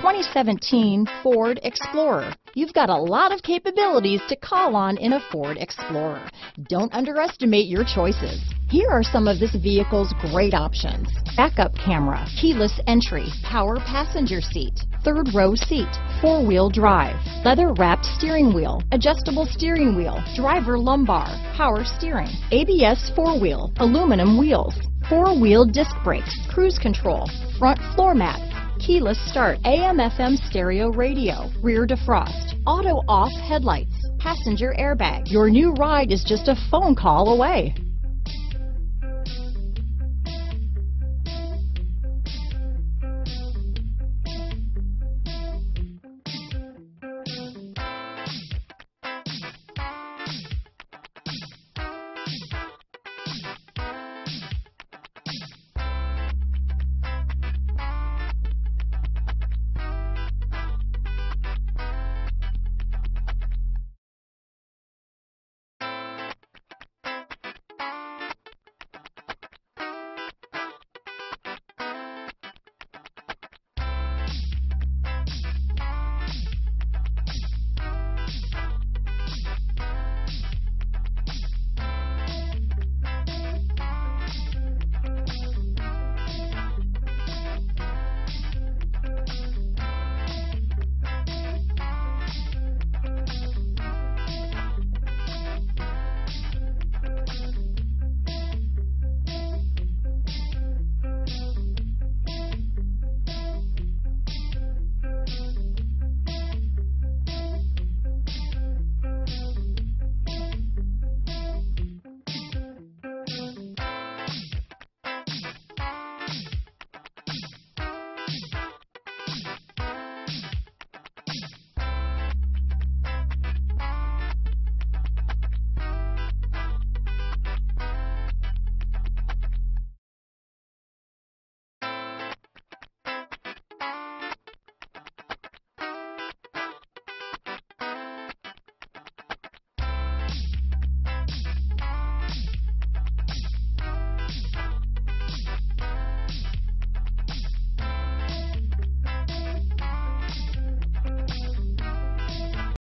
2017 Ford Explorer. You've got a lot of capabilities to call on in a Ford Explorer. Don't underestimate your choices. Here are some of this vehicle's great options: backup camera, keyless entry, power passenger seat, third row seat, four-wheel drive, leather-wrapped steering wheel, adjustable steering wheel, driver lumbar, power steering, ABS four-wheel, aluminum wheels, four-wheel disc brakes, cruise control, front floor mat, keyless start, AM/FM stereo radio, rear defrost, auto off headlights, passenger airbag. Your new ride is just a phone call away.